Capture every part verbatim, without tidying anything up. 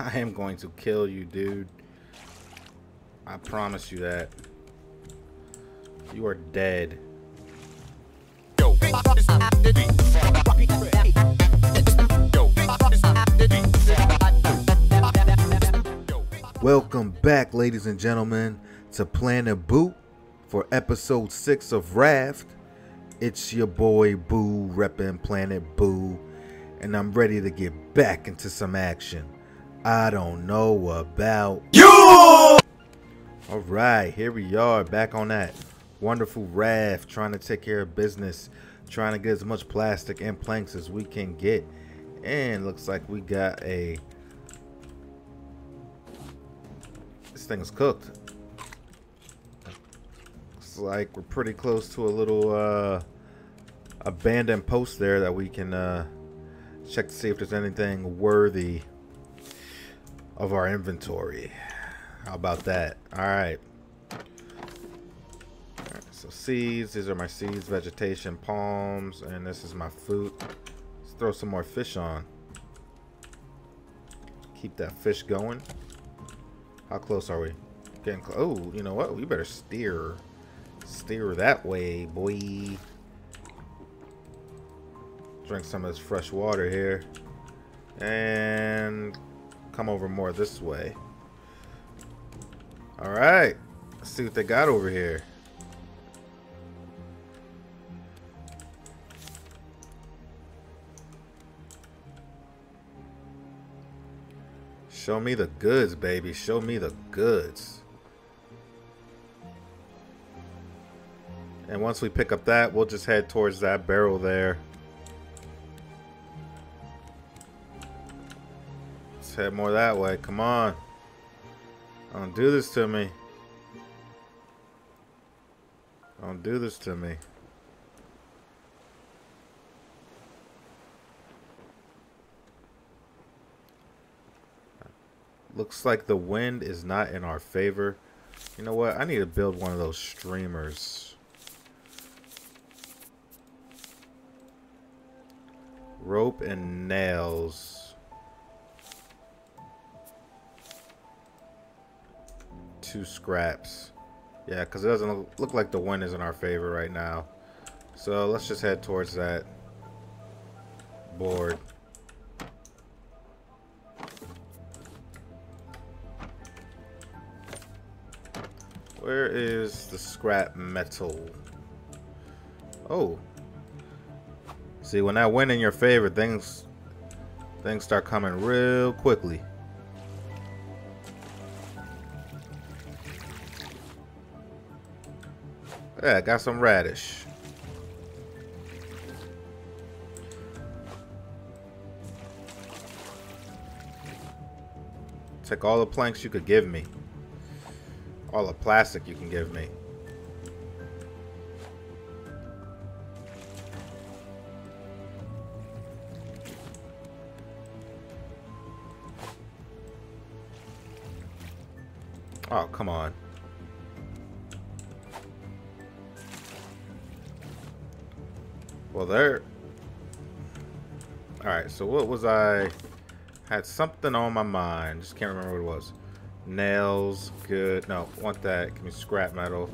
I am going to kill you, dude. I promise you that. You are dead. Yo. Welcome back, ladies and gentlemen, to Planet Boo for episode six of Raft. It's your boy Boo, reppin' Planet Boo, and I'm ready to get back into some action. I don't know about you. All right, here we are back on that wonderful raft, trying to take care of business, trying to get as much plastic and planks as we can get. And looks like we got a, this thing is cooked. Looks like we're pretty close to a little uh abandoned post there that we can uh check to see if there's anything worthy of our inventory. How about that? All right. All right, so seeds, these are my seeds, vegetation, palms, and this is my food. Let's throw some more fish on. Keep that fish going. How close are we? Getting close. Oh, you know what? We better steer. Steer that way, boy. Drink some of this fresh water here. And come over more this way. All right, let's see what they got over here. Show me the goods, baby. Show me the goods. And once we pick up that, we'll just head towards that barrel there. Let's head more that way. Come on. Don't do this to me. Don't do this to me. Looks like the wind is not in our favor. You know what? I need to build one of those streamers. Rope and nails. Two scraps. Yeah, because it doesn't look like the wind is in our favor right now. So let's just head towards that board. Where is the scrap metal? Oh. See, when that wind in your favor, things things start coming real quickly. Yeah, I got some radish. Take all the planks you could give me. All the plastic you can give me. Oh, come on. Well, there. All right, so what was I? Had something on my mind. Just can't remember what it was. Nails, good. No, want that. Give me scrap metal.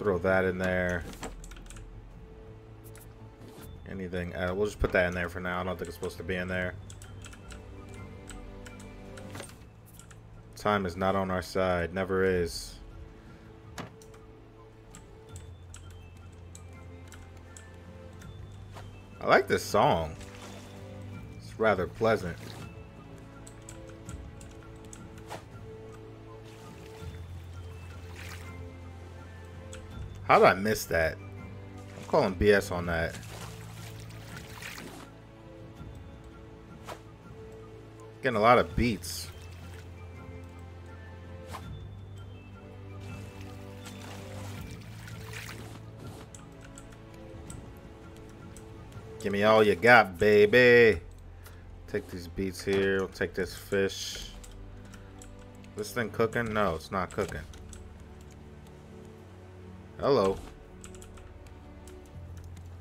Throw that in there. Anything? Uh, we'll just put that in there for now. I don't think it's supposed to be in there. Time is not on our side. Never is. I like this song. It's rather pleasant. How did I miss that? I'm calling B S on that. Getting a lot of beats. Give me all you got, baby. Take these beets here. We'll take this fish. This thing cooking? No, it's not cooking. Hello.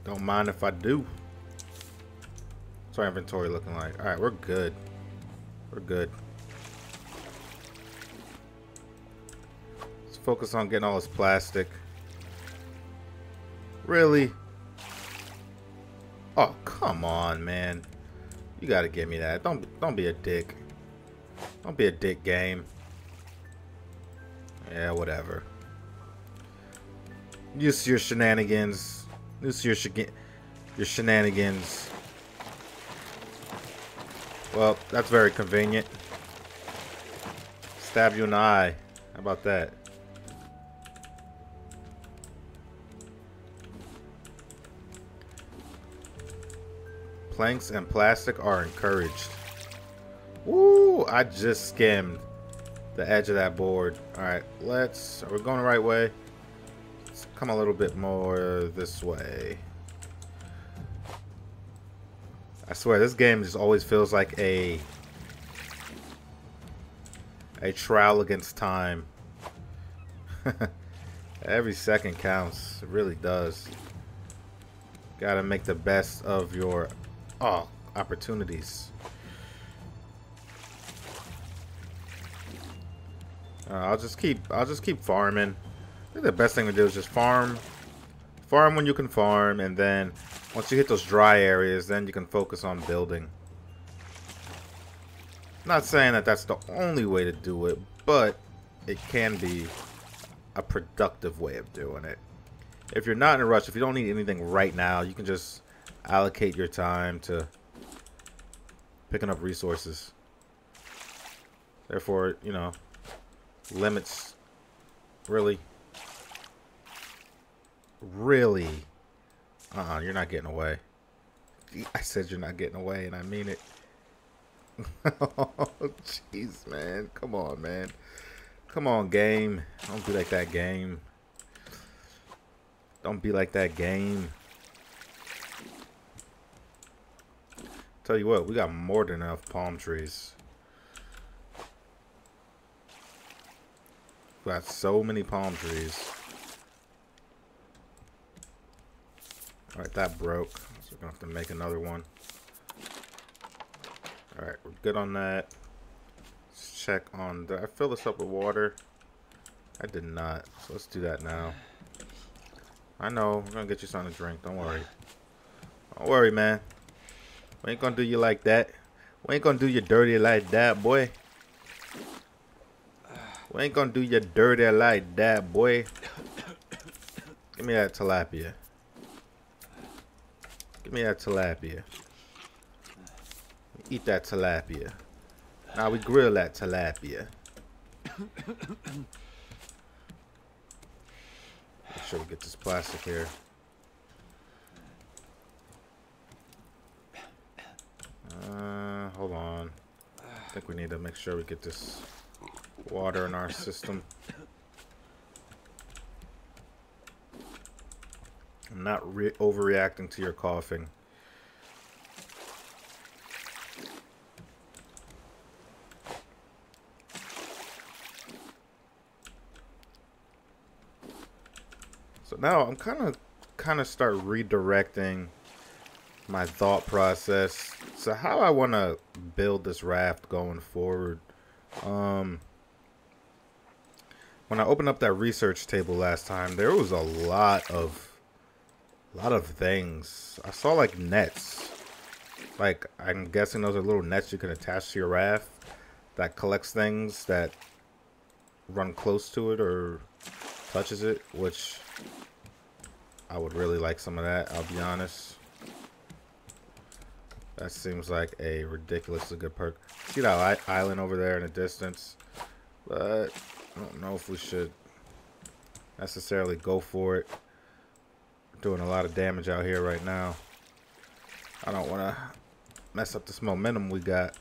Don't mind if I do. What's our inventory looking like? All right, we're good. We're good. Let's focus on getting all this plastic. Really? Oh, come on, man. You gotta give me that. Don't don't be a dick. Don't be a dick, game. Yeah, whatever. Use your shenanigans. Use your shegan your shenanigans. Well, that's very convenient. Stab you in the eye. How about that? Planks and plastic are encouraged. Woo! I just skimmed the edge of that board. Alright, let's... Are we going the right way? Let's come a little bit more this way. I swear, this game just always feels like a... a trial against time. Every second counts. It really does. Gotta make the best of your... oh, opportunities. Uh, I'll just keep I'll just keep farming. I think the best thing to do is just farm farm when you can farm, and then once you hit those dry areas, then you can focus on building. Not saying that that's the only way to do it, but it can be a productive way of doing it. If you're not in a rush, if you don't need anything right now, you can just allocate your time to picking up resources. Therefore, you know, limits really really uh-uh you're not getting away. I said you're not getting away, and I mean it. Oh jeez, man. Come on, man. Come on, game. Don't be like that, game. Don't be like that, game. Tell you what, we got more than enough palm trees. We got so many palm trees. Alright, that broke. So we're gonna have to make another one. Alright, we're good on that. Let's check on the... I filled this up with water. I did not. So let's do that now. I know. We're gonna get you something to drink. Don't worry. Don't worry, man. We ain't gonna do you like that. We ain't gonna do you dirty like that, boy. We ain't gonna do you dirty like that, boy. Give me that tilapia. Give me that tilapia. Eat that tilapia. Now we grill that tilapia. Make sure we get this plastic here. Uh, hold on. I think we need to make sure we get this water in our system. I'm not re overreacting to your coughing. So now I'm kind of kind of start redirecting my thought process. So how I want to build this raft going forward. Um, when I opened up that research table last time, there was a lot of, lot of things. I saw like nets. Like I'm guessing those are little nets you can attach to your raft that collects things that run close to it or touches it. Which I would really like some of that. I'll be honest. That seems like a ridiculously good perk. See that island over there in the distance? But I don't know if we should necessarily go for it. We're doing a lot of damage out here right now. I don't want to mess up this momentum we got.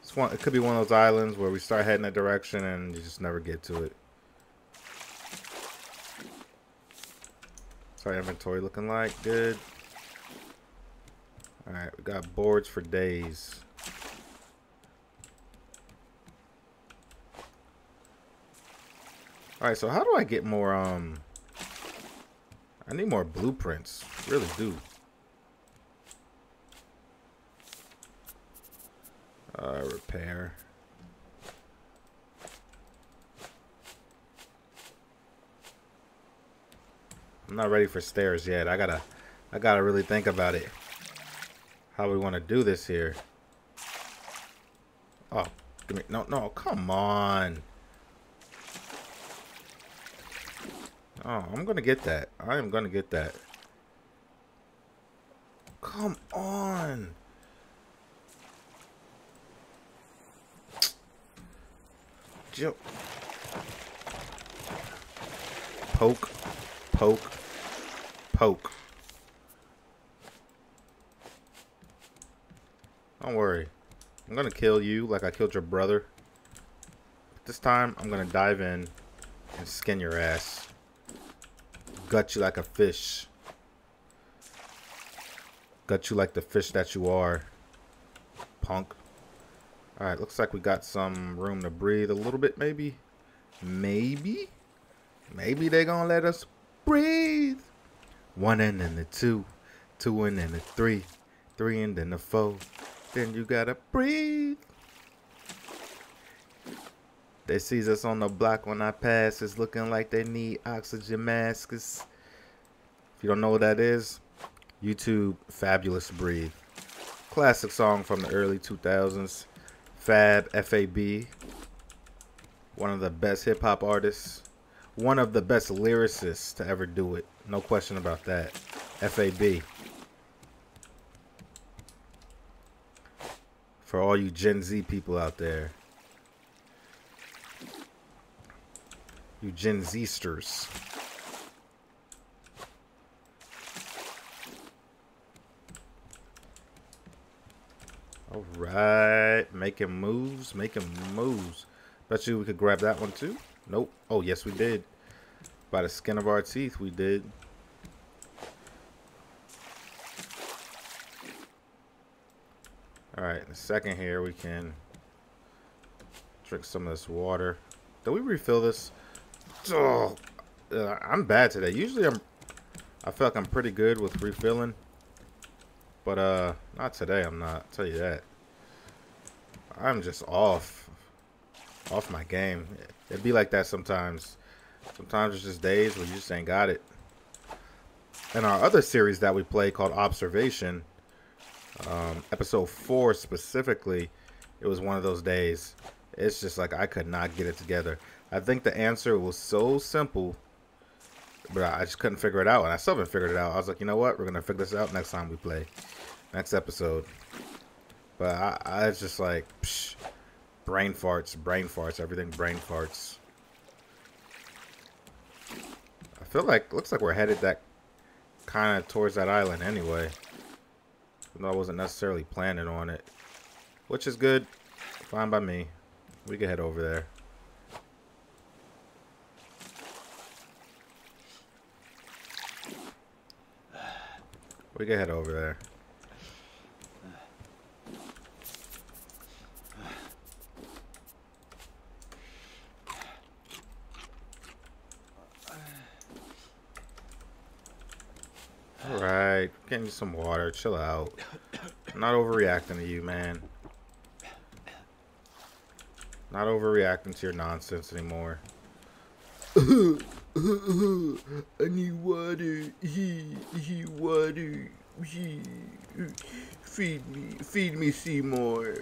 It's one, it could be one of those islands where we start heading that direction and you just never get to it. What's our inventory looking like? Good. Alright, we got boards for days. Alright, so how do I get more, um... I need more blueprints. Really do. Uh, repair. I'm not ready for stairs yet. I gotta, I gotta really think about it. How we want to do this here. Oh, give me, no, no, come on. Oh, I'm gonna get that. I am gonna get that. Come on. Jump. Poke. Poke. Poke. Don't worry. I'm gonna kill you like I killed your brother. This time, I'm gonna dive in and skin your ass. Gut you like a fish. Gut you like the fish that you are, punk. Alright, looks like we got some room to breathe a little bit, maybe. Maybe? Maybe they gonna let us breathe. One and then the two. Two and then the three. Three and then the four. Then you gotta breathe. They sees us on the block when I pass. It's looking like they need oxygen masks. If you don't know what that is, YouTube, Fabulous Breathe. Classic song from the early two thousands. Fab, F A B. One of the best hip-hop artists. One of the best lyricists to ever do it. No question about that. F A B. For all you Gen Z people out there. You Gen Z-sters. Alright. Making moves. Making moves. Bet you we could grab that one too. Nope. Oh, yes we did. By the skin of our teeth we did. Alright. In a second here we can drink some of this water. Did we refill this? Oh, uh, I'm bad today. Usually I'm, I feel like I'm pretty good with refilling, but uh, not today. I'm not. I'll tell you that. I'm just off, off my game. It'd be like that sometimes. Sometimes it's just days where you just ain't got it. And our other series that we play called Observation, um, episode four specifically, it was one of those days. It's just like I could not get it together. I think the answer was so simple, but I just couldn't figure it out, and I still haven't figured it out. I was like, you know what? We're going to figure this out next time we play, next episode. But I, I was just like, psh, brain farts, brain farts, everything brain farts. I feel like, looks like we're headed that kind of towards that island anyway. Even though I wasn't necessarily planning on it, which is good. Fine by me. We can head over there. We can head over there. All right, get me some water. Chill out. I'm not overreacting to you, man. Not overreacting to your nonsense anymore. I need water. He, he, water. He, feed me, feed me, Seymour.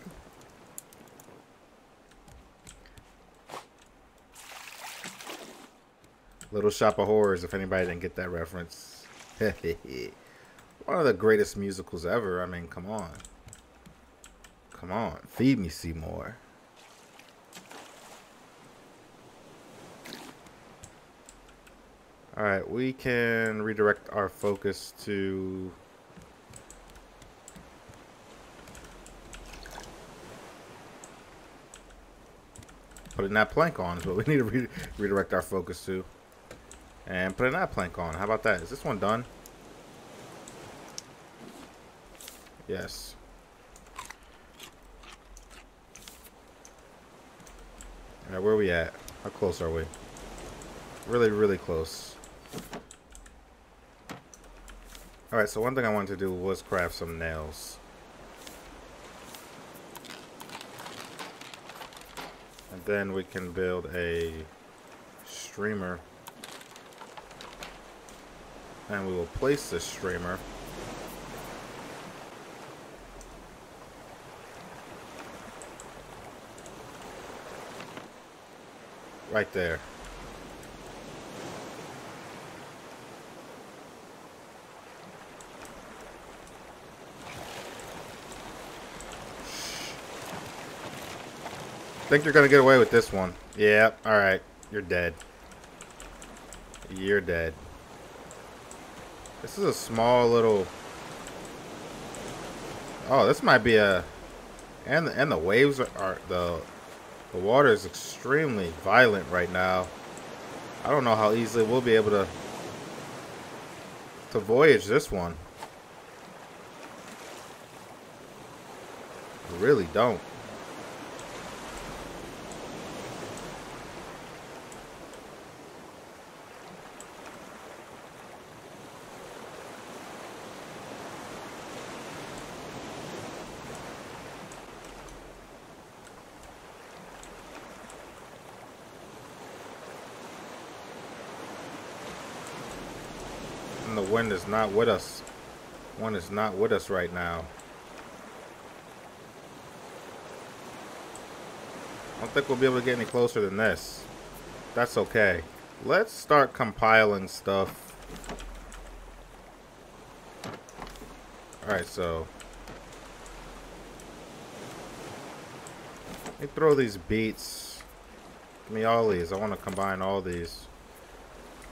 Little Shop of Horrors. If anybody didn't get that reference, one of the greatest musicals ever. I mean, come on, come on, feed me, Seymour. Alright, we can redirect our focus to putting that plank on is what we need to re redirect our focus to. And putting that plank on. How about that? Is this one done? Yes. Alright, where are we at? How close are we? Really, really close. Alright, so one thing I wanted to do was craft some nails. and then we can build a streamer, and we will place this streamer right there. I think you're gonna get away with this one. Yeah, alright. You're dead. You're dead. This is a small little... Oh, this might be a... And the, and the waves are... are the, the water is extremely violent right now. I don't know how easily we'll be able to... to voyage this one. I really don't. The wind is not with us. One is not with us right now. I don't think we'll be able to get any closer than this. That's okay. Let's start compiling stuff. Alright, so let me throw these beets. Give me all these. I want to combine all these.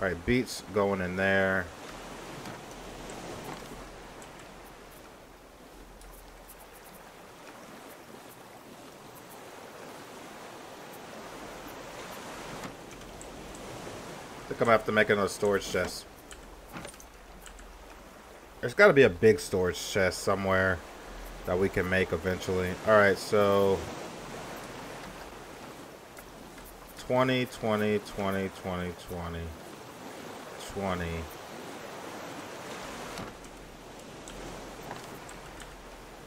Alright, beets going in there. I'm gonna have to make another storage chest. There's got to be a big storage chest somewhere that we can make eventually. Alright, so twenty, twenty, twenty, twenty, twenty, twenty.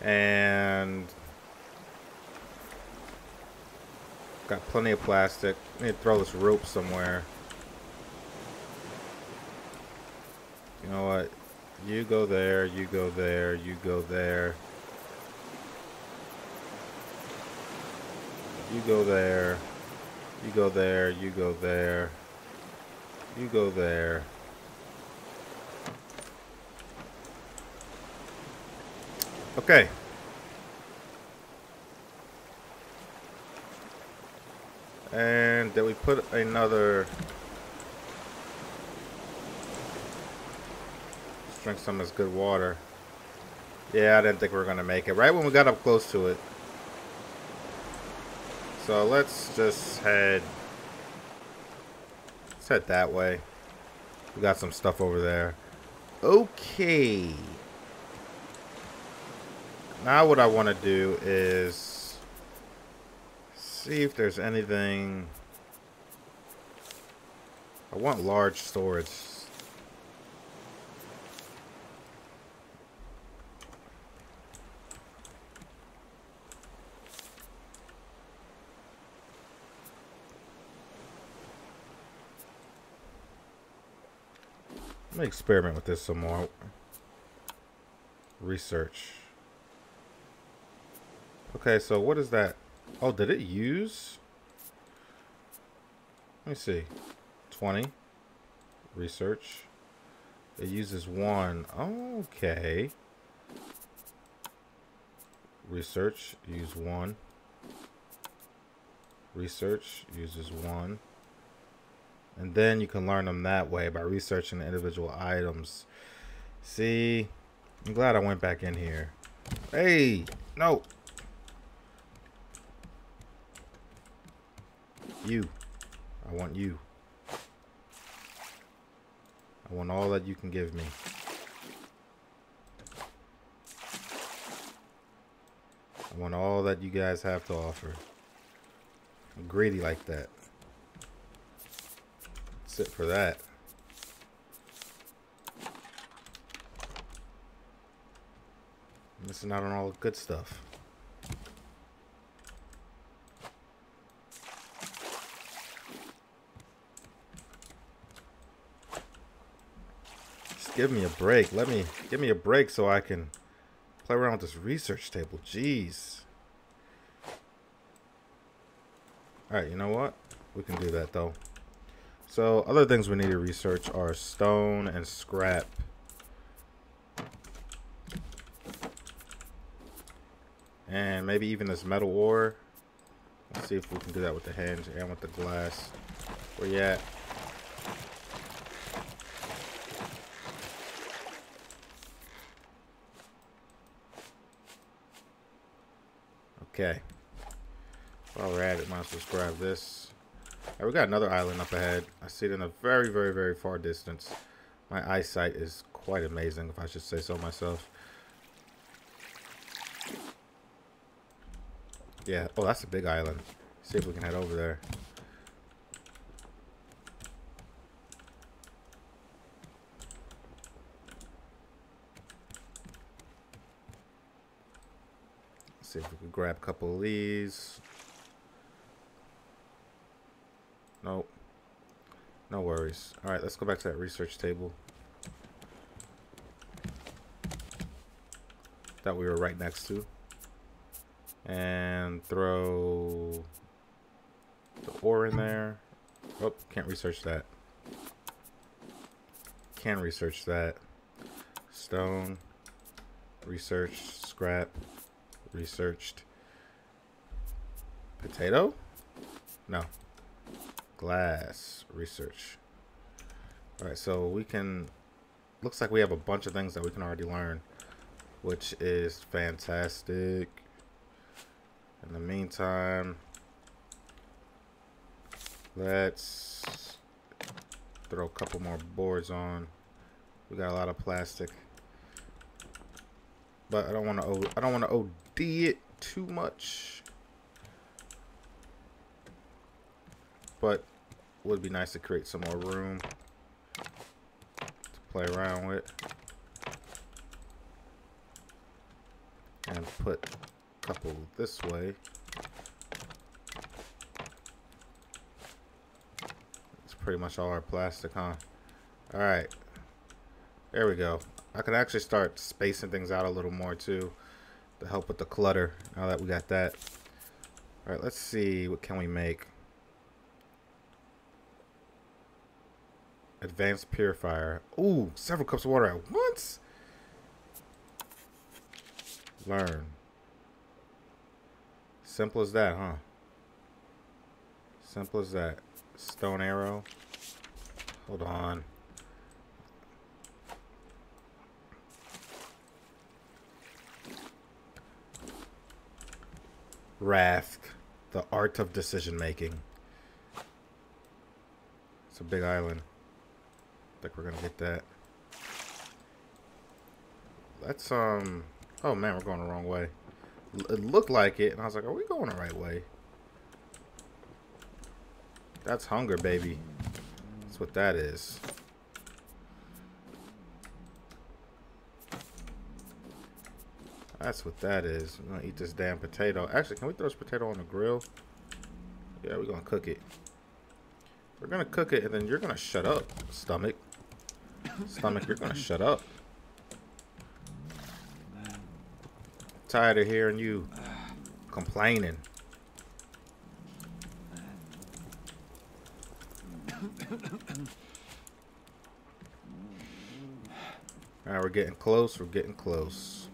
And got plenty of plastic. I need to throw this rope somewhere. You know what? You go there, you go there, you go there. You go there. You go there, you go there. You go there. Okay. And did we put another... Drink some of this good water. Yeah, I didn't think we were gonna make it. Right when we got up close to it. So let's just head. Let's head that way. We got some stuff over there. Okay. Now what I want to do is see if there's anything. I want large storage. Let me experiment with this some more. Research. Okay, so what is that? Oh, did it use? Let me see. twenty. Research. It uses one. Okay. Research. Use one. Research. Uses one. And then you can learn them that way by researching the individual items. See, I'm glad I went back in here. Hey, no. You. I want you. I want all that you can give me. I want all that you guys have to offer. I'm greedy like that. That's it for that. I'm missing out on all the good stuff. give me a break. Let me give me a break so I can play around with this research table. Jeez. Alright, you know what? We can do that though. So other things we need to research are stone and scrap. And maybe even this metal ore. Let's see if we can do that with the hinge and with the glass. Where you at? Okay. While we're at it, might as well grab this. Right, we got another island up ahead. I see it in a very, very, very far distance. My eyesight is quite amazing, if I should say so myself. Yeah, oh, that's a big island. See if we can head over there. Let's see if we can grab a couple of these. Nope. No worries. All right, let's go back to that research table that we were right next to. And throw the ore in there. Oh, can't research that. Can research that. Stone. Research. Scrap. Researched. Potato? No. Glass. Research. Alright, so we can... Looks like we have a bunch of things that we can already learn, which is fantastic. In the meantime, let's throw a couple more boards on. We got a lot of plastic, but I don't want to. I don't want to O D it too much. But it would be nice to create some more room to play around with and put. Couple this way. That's pretty much all our plastic, huh? All right, there we go. I can actually start spacing things out a little more too, to help with the clutter. Now that we got that, all right. Let's see, what can we make? Advanced purifier. Ooh, several cups of water at once. Learn. Simple as that, huh? Simple as that. Stone arrow. Hold on. Raft. The art of decision making. It's a big island. I think we're gonna get that. Let's um oh man, we're going the wrong way. It looked like it, and I was like, are we going the right way? That's hunger, baby. That's what that is. That's what that is. I'm gonna eat this damn potato. Actually, can we throw this potato on the grill? Yeah, we're gonna cook it. We're gonna cook it, and then you're gonna shut up, stomach. Stomach, you're gonna shut up. Tired of hearing you complaining. All right, we're getting close. We're getting close.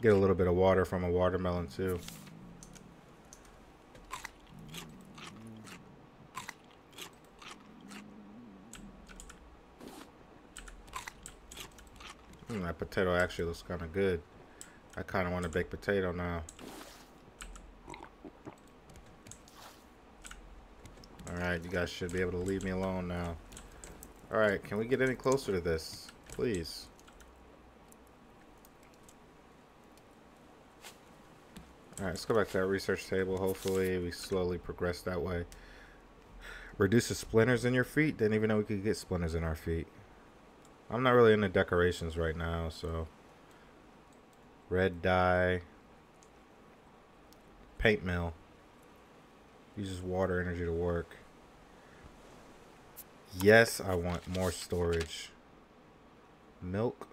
Get a little bit of water from a watermelon too. Mm, that potato actually looks kind of good. I kind of want to bake potato now. All right, you guys should be able to leave me alone now. All right, can we get any closer to this, please? All right, let's go back to that research table. Hopefully we slowly progress that way. Reduces splinters in your feet. Didn't even know we could get splinters in our feet. I'm not really into decorations right now, so. Red dye. Paint mill. Uses water energy to work. Yes, I want more storage. Milk.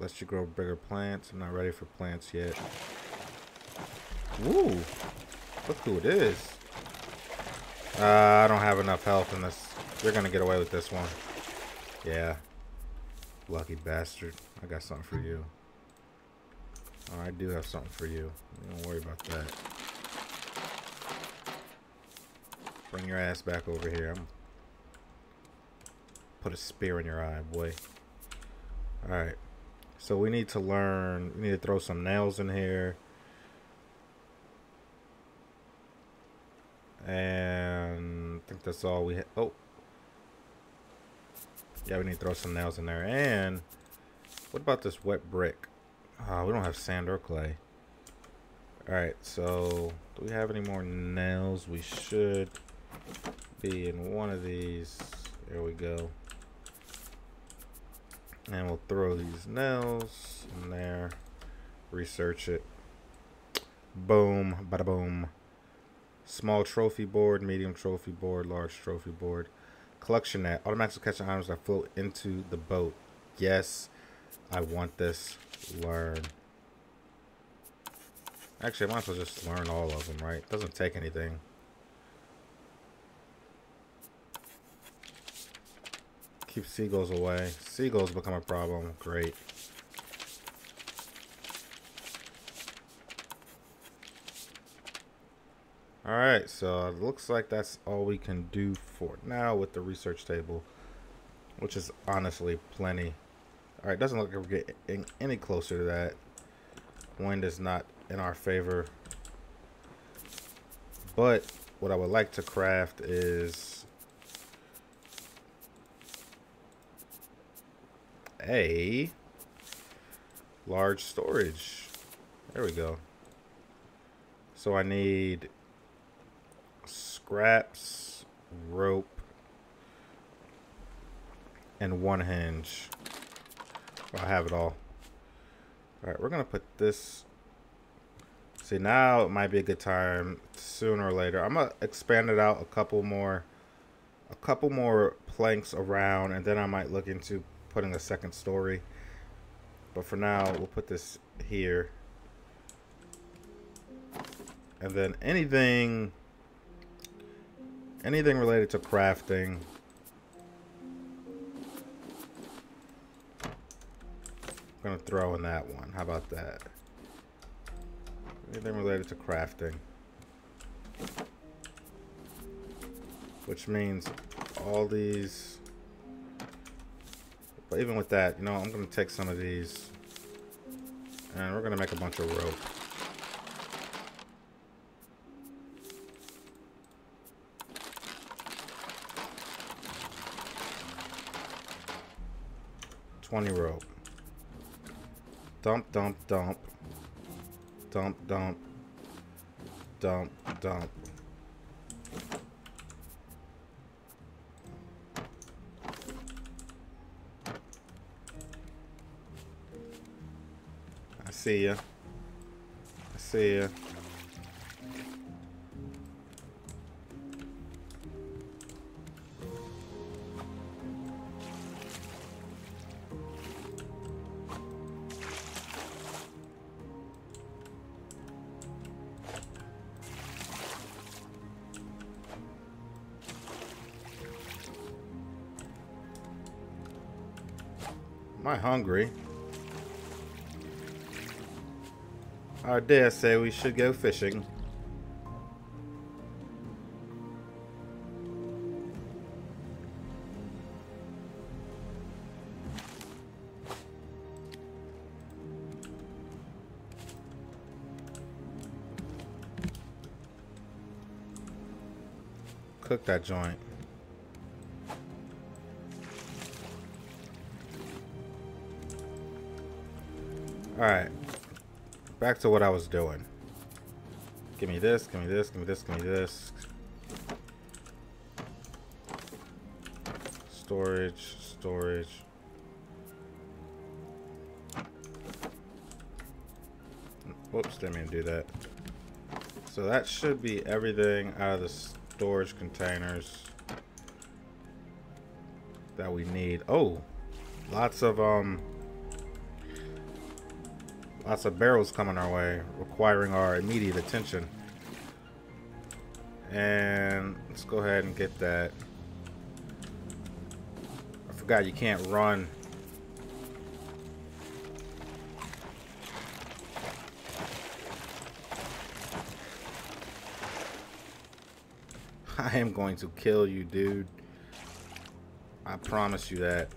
Lets you grow bigger plants. I'm not ready for plants yet. Woo! Look who it is. Uh, I don't have enough health in this. You're gonna get away with this one. Yeah. Lucky bastard. I got something for you. Oh, I do have something for you. Don't worry about that. Bring your ass back over here. I'm gonna put a spear in your eye, boy. Alright. So we need to learn. We need to throw some nails in here. And I think that's all we have. Oh. Yeah, we need to throw some nails in there. And what about this wet brick? Oh, we don't have sand or clay. Alright, so do we have any more nails? We should be in one of these. There we go. And we'll throw these nails in there. Research it. Boom. Bada boom. Small trophy board, medium trophy board, large trophy board. Collection net. Automatically catching items that float into the boat. Yes, I want this. Learn. Actually, I might as well just learn all of them, right? Doesn't take anything. Keep seagulls away. Seagulls become a problem. Great. Alright, so it looks like that's all we can do for now with the research table, which is honestly plenty. Alright, doesn't look like we're getting any closer to that. Wind is not in our favor. But what I would like to craft is a large storage. There we go. So I need scraps, rope, and one hinge. Well, I have it all. Alright, we're gonna put this. See, now it might be a good time, sooner or later. I'm gonna expand it out a couple more a couple more planks around, and then I might look into putting a second story. But for now, we'll put this here. And then anything Anything related to crafting. I'm gonna throw in that one. How about that? Anything related to crafting. Which means all these. But even with that, you know, I'm gonna take some of these. And we're gonna make a bunch of rope. twenty rope. Dump, dump, dump. Dump, dump. Dump, dump. I see ya. I see ya. Am I hungry? I dare say we should go fishing. Cook that joint. Alright, back to what I was doing. Give me this, give me this, give me this, give me this. storage, storage. Whoops, didn't mean to do that. So that should be everything out of the storage containers that we need. Oh, lots of um lots of barrels coming our way, requiring our immediate attention. And let's go ahead and get that. I forgot you can't run. I am going to kill you, dude. I promise you that.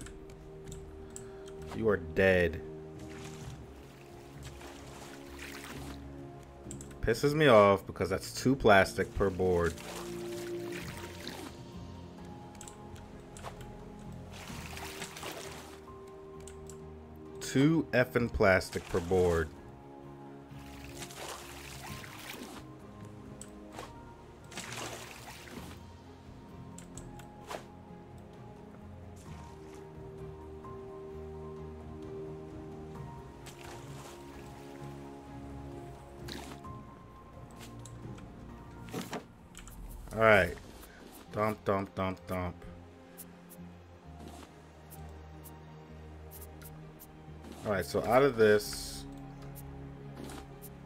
You are dead. Pisses me off because that's two plastic per board. Two effing plastic per board. Alright. Dump, dump, dump, dump. Alright, so out of this,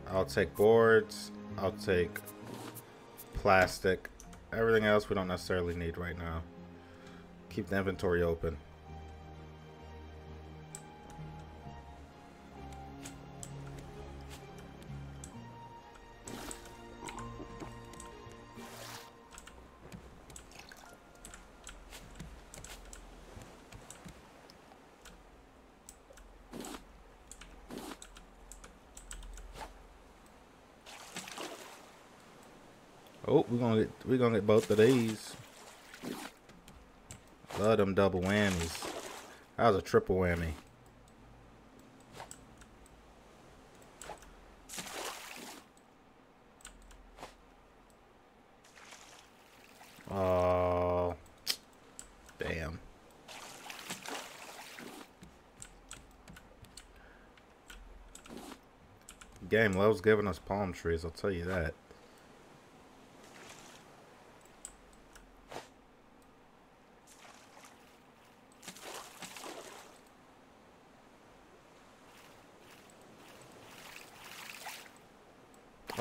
I'll take boards, I'll take plastic. Everything else we don't necessarily need right now. Keep the inventory open. Oh, we're gonna get we're gonna get both of these. Love them double whammies. That was a triple whammy. Oh, damn. Game loves giving us palm trees, I'll tell you that.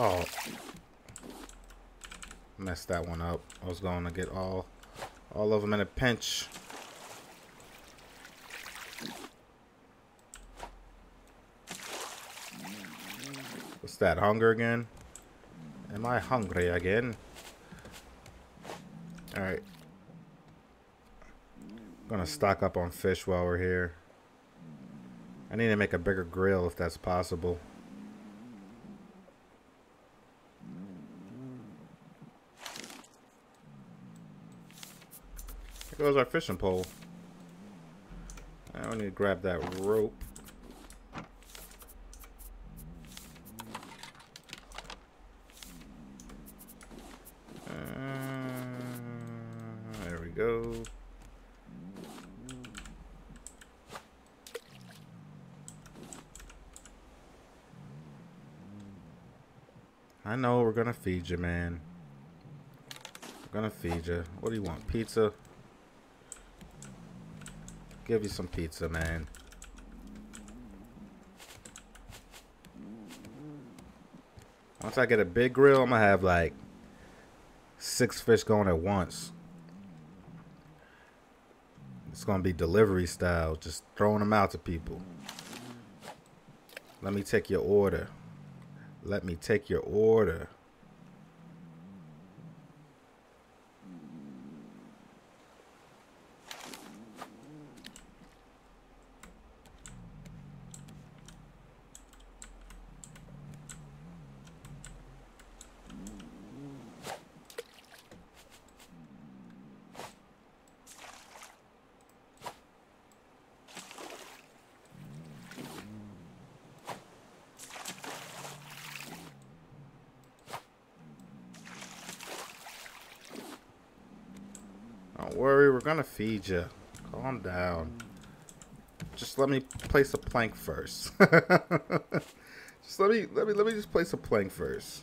Oh, messed that one up. I was going to get all, all of them in a pinch. What's that, hunger again? Am I hungry again? All right. I'm going to stock up on fish while we're here. I need to make a bigger grill if that's possible. Here goes our fishing pole. I need to grab that rope. Uh, there we go. I know we're gonna feed you, man. We're gonna feed you. What do you want? Pizza? Give you some pizza, man. Once I get a big grill, I'm gonna have like six fish going at once. It's gonna be delivery style, just throwing them out to people. Let me take your order. Let me take your order. Don't worry, we're gonna feed you. Calm down. Just let me place a plank first. Just let me let me let me just place a plank first.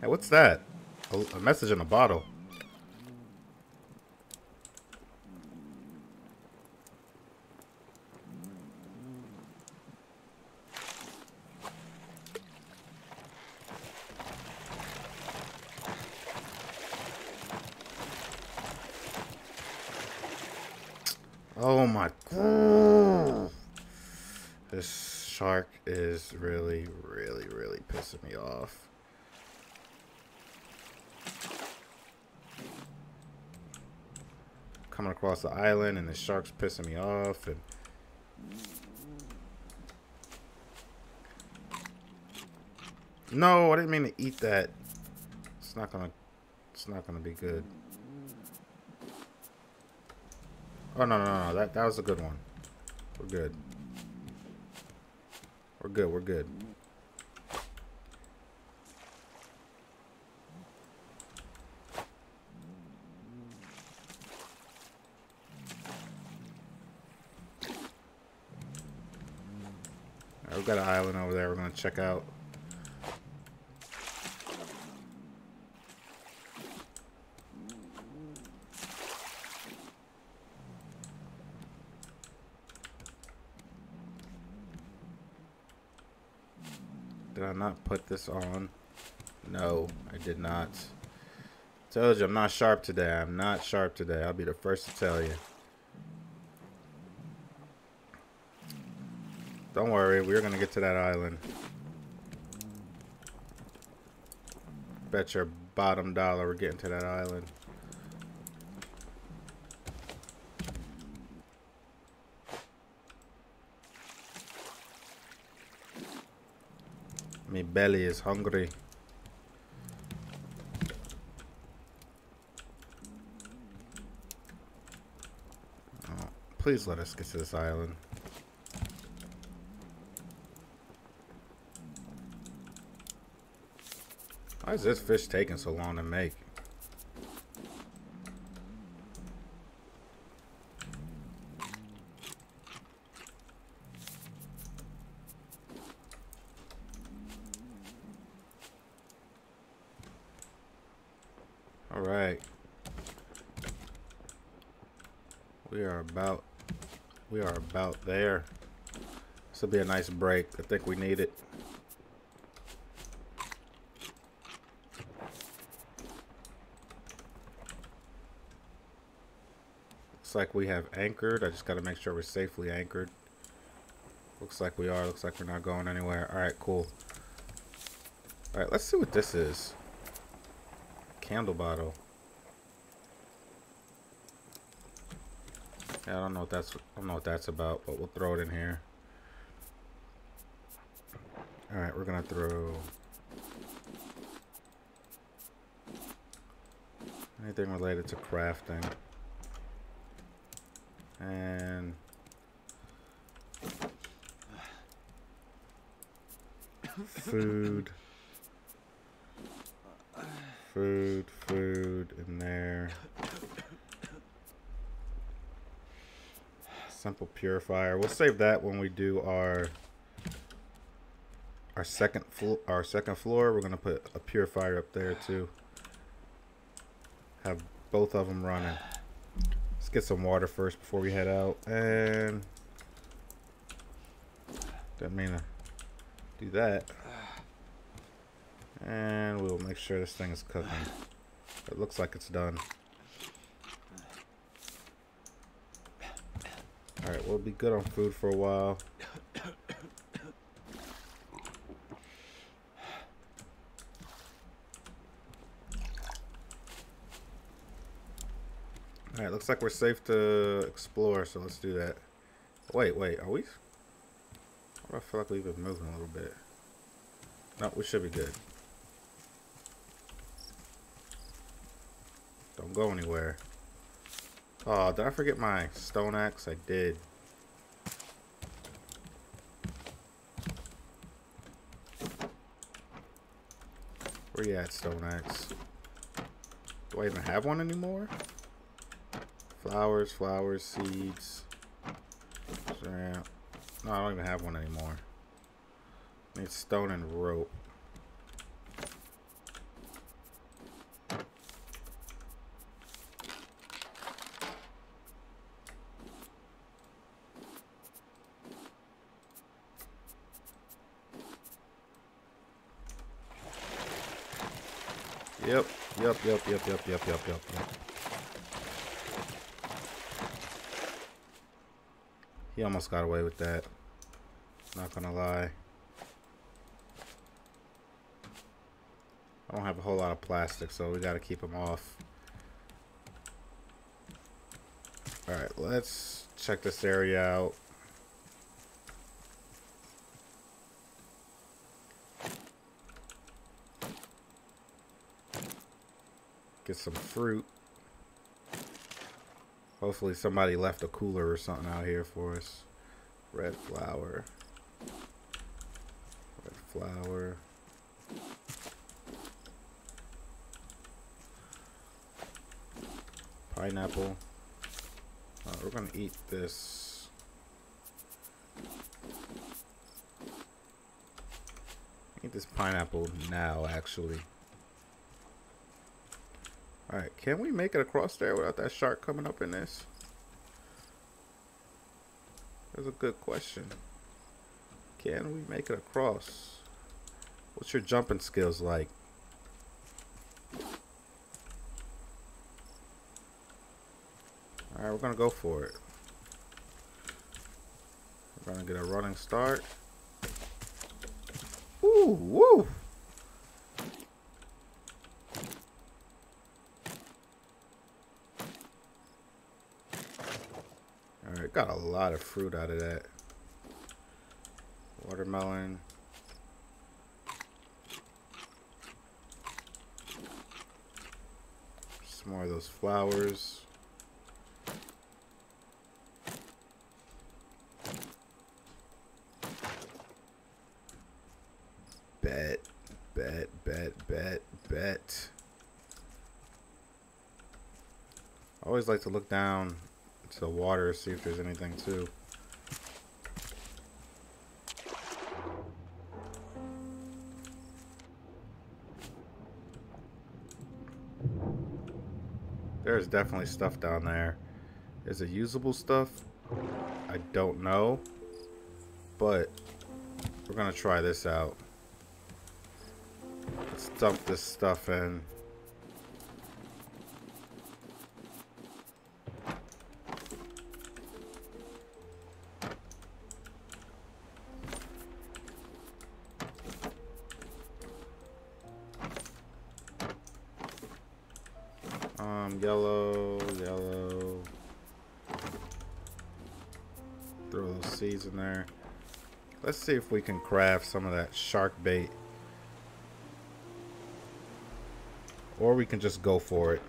Hey, what's that? A, a message in a bottle. Oh my god. This shark is really, really, really pissing me off. Coming across the island and the shark's pissing me off. And no, I didn't mean to eat that. It's not gonna it's not gonna be good. Oh, no, no, no, that, that was a good one. We're good. We're good, we're good. Right, we've got an island over there we're going to check out. Did I not put this on? No, I did not. Told you, I'm not sharp today. I'm not sharp today. I'll be the first to tell you. Don't worry, we're gonna get to that island. Bet your bottom dollar we're getting to that island. My belly is hungry. Oh, please let us get to this island. Why is this fish taking so long to make? All right, we are about, we are about there. This will be a nice break. I think we need it. Looks like we have anchored. I just got to make sure we're safely anchored. Looks like we are. Looks like we're not going anywhere. All right, cool. All right, let's see what this is. Candle bottle. Yeah, I don't know what that's I don't know what that's about, but we'll throw it in here. All right, we're gonna throw anything related to crafting, and food. Food, food in there. Simple purifier. We'll save that when we do our our second floor. Our second floor. We're gonna put a purifier up there too. Have both of them running. Let's get some water first before we head out. And didn't mean to do that. And we'll make sure this thing is cooking. It looks like it's done. Alright, we'll be good on food for a while. Alright, looks like we're safe to explore, so let's do that. Wait, wait, are we? I feel like we've been moving a little bit. No, we should be good. Don't go anywhere. Oh, did I forget my stone axe? I did. Where you at, Stone Axe? Do I even have one anymore? Flowers, flowers, seeds. No, I don't even have one anymore. I need stone and rope. Yep, yep, yep, yep, yep, yep, yep, yep, yep. He almost got away with that. Not gonna lie. I don't have a whole lot of plastic, so we gotta keep him off. Alright, let's check this area out. Get some fruit. Hopefully somebody left a cooler or something out here for us. Red flower. Red flower. Pineapple. Uh, we're gonna eat this. Eat this pineapple now, actually. Alright, can we make it across there without that shark coming up in this? That's a good question. Can we make it across? What's your jumping skills like? Alright, we're gonna go for it. We're gonna get a running start. Woo, woo! Got a lot of fruit out of that. Watermelon. Some more of those flowers. Bet, bet, bet, bet, bet. I always like to look down to the water, see if there's anything too. There's definitely stuff down there. Is it usable stuff? I don't know, but we're gonna try this out. Let's dump this stuff in. Yellow, yellow. Throw those seeds in there. Let's see if we can craft some of that shark bait. Or we can just go for it.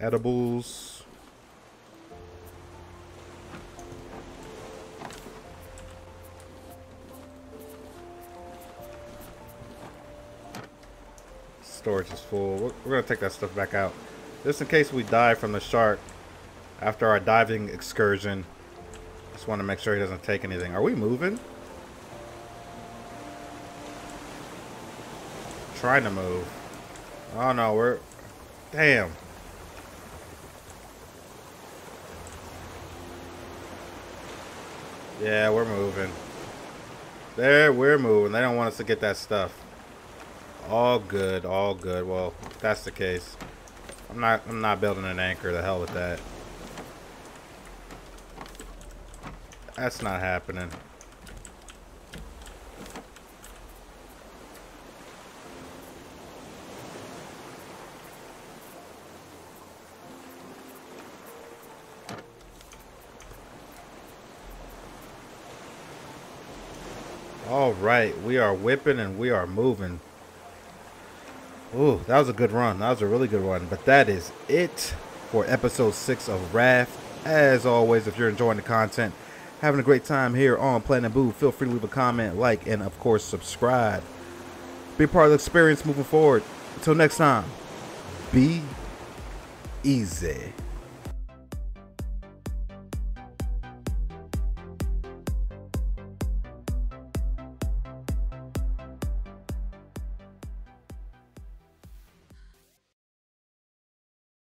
Edibles. Storage is full. We're, we're gonna take that stuff back out, just in case we die from the shark after our diving excursion. Just want to make sure he doesn't take anything. Are we moving? Trying to move. Oh no, we're. Damn. Yeah, we're moving. There, we're moving. They don't want us to get that stuff. All good, all good. Well, if that's the case, I'm not I'm not building an anchor, the hell with that. That's not happening. All right, we are whipping and we are moving. Ooh, that was a good run. That was a really good run. But that is it for episode six of Raft. As always, if you're enjoying the content, having a great time here on Planet Boo, feel free to leave a comment, like, and of course, subscribe. Be part of the experience moving forward. Until next time, be easy.